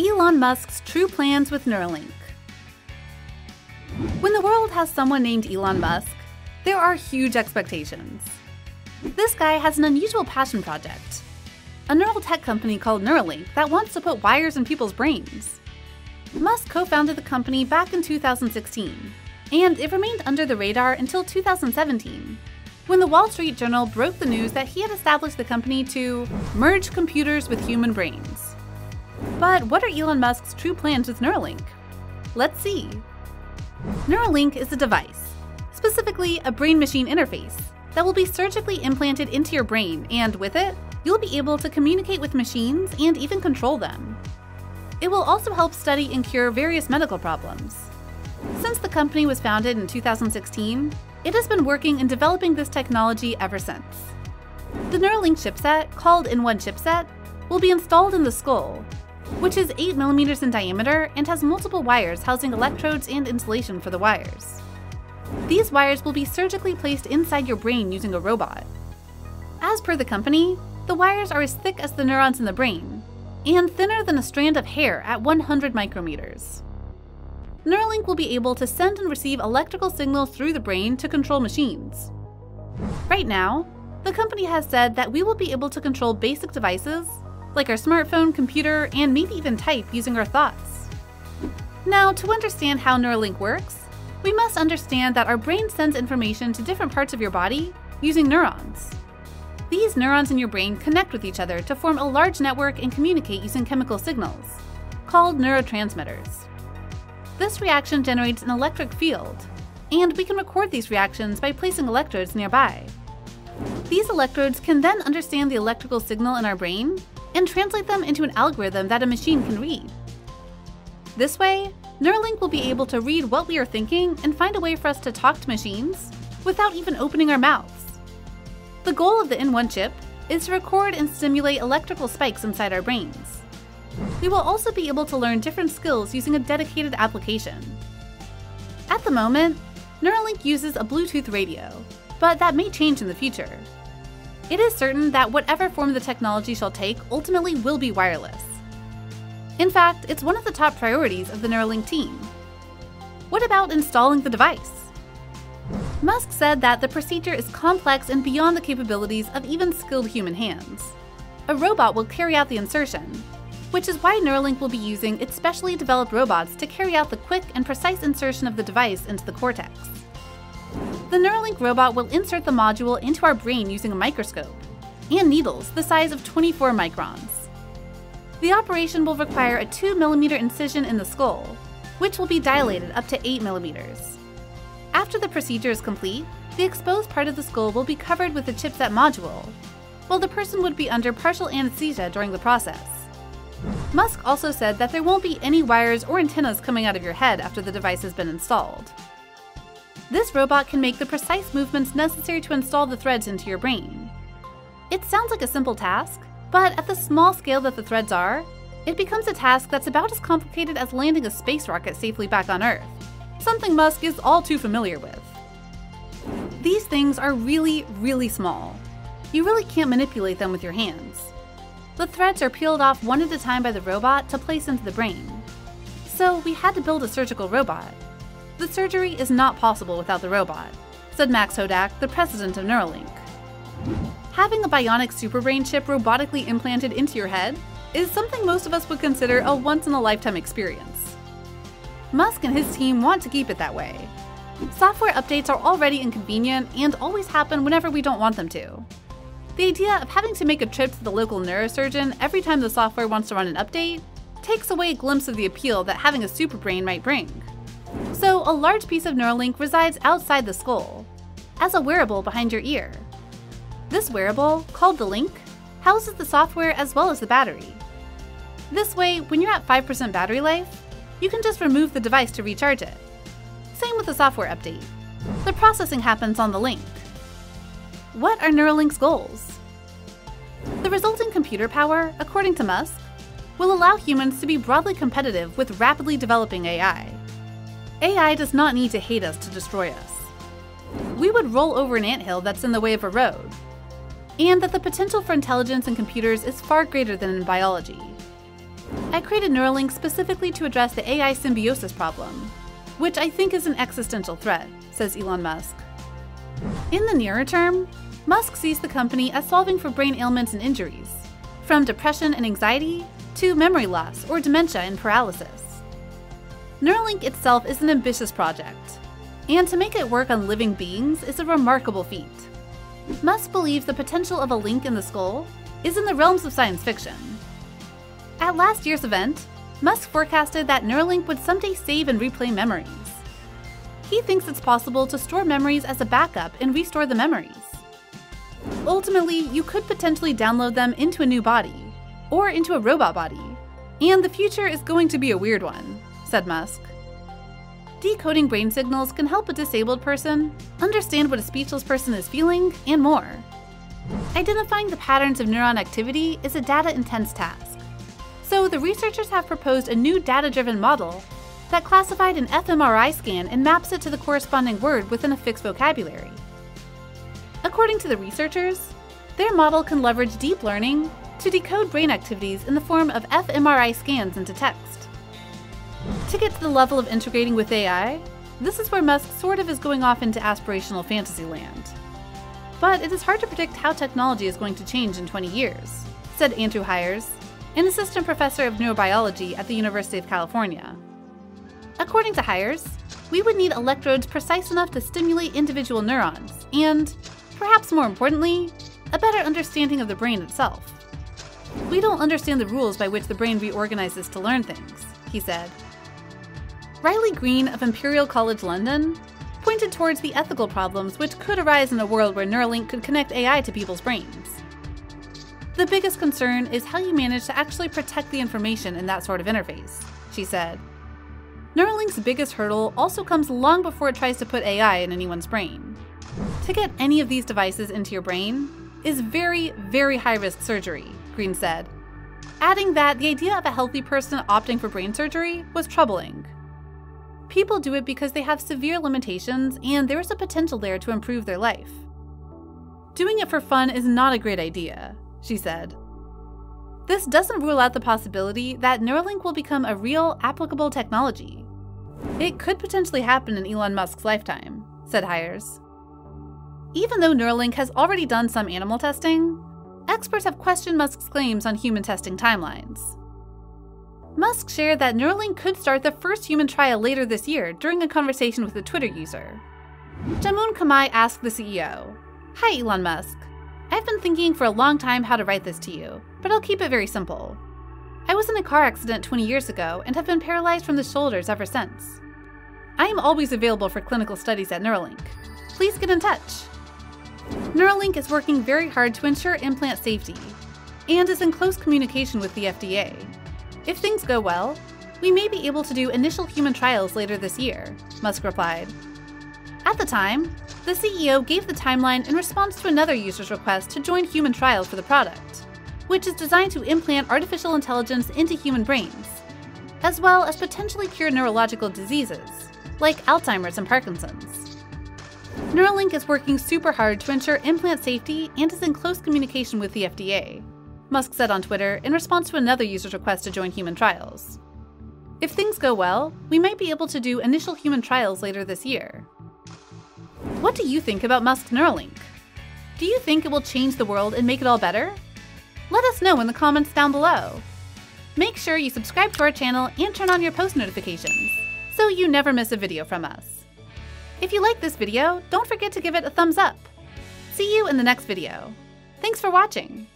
Elon Musk's true plans with Neuralink. When the world has someone named Elon Musk, there are huge expectations. This guy has an unusual passion project, a neural tech company called Neuralink that wants to put wires in people's brains. Musk co-founded the company back in 2016, and it remained under the radar until 2017, when the Wall Street Journal broke the news that he had established the company to merge computers with human brains. But what are Elon Musk's true plans with Neuralink? Let's see. Neuralink is a device, specifically a brain-machine interface, that will be surgically implanted into your brain, and with it, you'll be able to communicate with machines and even control them. It will also help study and cure various medical problems. Since the company was founded in 2016, it has been working in developing this technology ever since. The Neuralink chipset, called N1 chipset, will be installed in the skull, which is 8 mm in diameter and has multiple wires housing electrodes and insulation for the wires. These wires will be surgically placed inside your brain using a robot. As per the company, the wires are as thick as the neurons in the brain, and thinner than a strand of hair at 100 micrometers. Neuralink will be able to send and receive electrical signals through the brain to control machines. Right now, the company has said that we will be able to control basic devices, like our smartphone, computer, and maybe even type using our thoughts. Now, to understand how Neuralink works, we must understand that our brain sends information to different parts of your body using neurons. These neurons in your brain connect with each other to form a large network and communicate using chemical signals, called neurotransmitters. This reaction generates an electric field, and we can record these reactions by placing electrodes nearby. These electrodes can then understand the electrical signal in our brain and translate them into an algorithm that a machine can read. This way, Neuralink will be able to read what we are thinking and find a way for us to talk to machines without even opening our mouths. The goal of the N1 chip is to record and stimulate electrical spikes inside our brains. We will also be able to learn different skills using a dedicated application. At the moment, Neuralink uses a Bluetooth radio, but that may change in the future. It is certain that whatever form the technology shall take ultimately will be wireless. In fact, it's one of the top priorities of the Neuralink team. What about installing the device? Musk said that the procedure is complex and beyond the capabilities of even skilled human hands. A robot will carry out the insertion, which is why Neuralink will be using its specially developed robots to carry out the quick and precise insertion of the device into the cortex. The Neuralink robot will insert the module into our brain using a microscope and needles the size of 24 microns. The operation will require a 2 mm incision in the skull, which will be dilated up to 8 mm. After the procedure is complete, the exposed part of the skull will be covered with the chipset module, while the person would be under partial anesthesia during the process. Musk also said that there won't be any wires or antennas coming out of your head after the device has been installed. This robot can make the precise movements necessary to install the threads into your brain. It sounds like a simple task, but at the small scale that the threads are, it becomes a task that's about as complicated as landing a space rocket safely back on Earth, something Musk is all too familiar with. These things are really, really small. You really can't manipulate them with your hands. The threads are peeled off one at a time by the robot to place into the brain. So we had to build a surgical robot. The surgery is not possible without the robot, said Max Hodak, the president of Neuralink. Having a bionic superbrain chip robotically implanted into your head is something most of us would consider a once-in-a-lifetime experience. Musk and his team want to keep it that way. Software updates are already inconvenient and always happen whenever we don't want them to. The idea of having to make a trip to the local neurosurgeon every time the software wants to run an update takes away a glimpse of the appeal that having a superbrain might bring. So a large piece of Neuralink resides outside the skull, as a wearable behind your ear. This wearable, called the Link, houses the software as well as the battery. This way, when you're at 5% battery life, you can just remove the device to recharge it. Same with the software update. The processing happens on the Link. What are Neuralink's goals? The resulting computer power, according to Musk, will allow humans to be broadly competitive with rapidly developing AI. AI does not need to hate us to destroy us. We would roll over an anthill that's in the way of a road. And that the potential for intelligence in computers is far greater than in biology. I created Neuralink specifically to address the AI symbiosis problem, which I think is an existential threat, says Elon Musk. In the nearer term, Musk sees the company as solving for brain ailments and injuries, from depression and anxiety to memory loss or dementia and paralysis. Neuralink itself is an ambitious project, and to make it work on living beings is a remarkable feat. Musk believes the potential of a link in the skull is in the realms of science fiction. At last year's event, Musk forecasted that Neuralink would someday save and replay memories. He thinks it's possible to store memories as a backup and restore the memories. Ultimately, you could potentially download them into a new body, or into a robot body, and the future is going to be a weird one, said Musk. Decoding brain signals can help a disabled person understand what a speechless person is feeling, and more. Identifying the patterns of neuron activity is a data-intense task, so the researchers have proposed a new data-driven model that classified an fMRI scan and maps it to the corresponding word within a fixed vocabulary. According to the researchers, their model can leverage deep learning to decode brain activities in the form of fMRI scans into text. To get to the level of integrating with AI, this is where Musk sort of is going off into aspirational fantasy land. But it is hard to predict how technology is going to change in 20 years, said Andrew Hires, an assistant professor of neurobiology at the University of California. According to Hires, we would need electrodes precise enough to stimulate individual neurons and, perhaps more importantly, a better understanding of the brain itself. We don't understand the rules by which the brain reorganizes to learn things, he said. Riley Green of Imperial College London pointed towards the ethical problems which could arise in a world where Neuralink could connect AI to people's brains. The biggest concern is how you manage to actually protect the information in that sort of interface, she said. Neuralink's biggest hurdle also comes long before it tries to put AI in anyone's brain. To get any of these devices into your brain is very, very high-risk surgery, Green said, adding that the idea of a healthy person opting for brain surgery was troubling. People do it because they have severe limitations and there is a potential there to improve their life. Doing it for fun is not a great idea, she said. This doesn't rule out the possibility that Neuralink will become a real, applicable technology. It could potentially happen in Elon Musk's lifetime, said Hires. Even though Neuralink has already done some animal testing, experts have questioned Musk's claims on human testing timelines. Musk shared that Neuralink could start the first human trial later this year during a conversation with a Twitter user. Jamun Kamai asked the CEO, "Hi Elon Musk, I've been thinking for a long time how to write this to you, but I'll keep it very simple. I was in a car accident 20 years ago and have been paralyzed from the shoulders ever since. I am always available for clinical studies at Neuralink. Please get in touch." Neuralink is working very hard to ensure implant safety and is in close communication with the FDA. If things go well, we may be able to do initial human trials later this year, Musk replied. At the time, the CEO gave the timeline in response to another user's request to join human trials for the product, which is designed to implant artificial intelligence into human brains, as well as potentially cure neurological diseases, like Alzheimer's and Parkinson's. Neuralink is working super hard to ensure implant safety and is in close communication with the FDA, Musk said on Twitter in response to another user's request to join human trials. If things go well, we might be able to do initial human trials later this year. What do you think about Musk's Neuralink? Do you think it will change the world and make it all better? Let us know in the comments down below. Make sure you subscribe to our channel and turn on your post notifications so you never miss a video from us. If you like this video, don't forget to give it a thumbs up. See you in the next video. Thanks for watching.